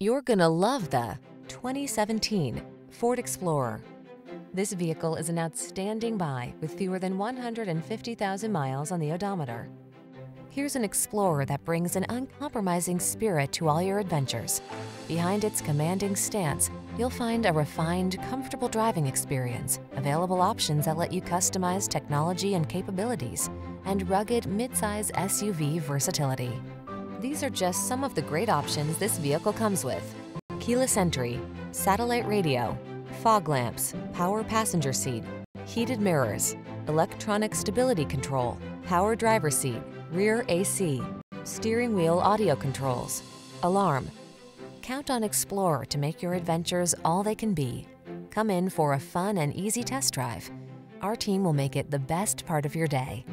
You're gonna love the 2017 Ford Explorer. This vehicle is an outstanding buy with fewer than 150,000 miles on the odometer. Here's an Explorer that brings an uncompromising spirit to all your adventures. Behind its commanding stance, you'll find a refined, comfortable driving experience, available options that let you customize technology and capabilities, and rugged midsize SUV versatility. These are just some of the great options this vehicle comes with: keyless entry, satellite radio, fog lamps, power passenger seat, heated mirrors, electronic stability control, power driver seat, rear AC, steering wheel audio controls, alarm. Count on Explorer to make your adventures all they can be. Come in for a fun and easy test drive. Our team will make it the best part of your day.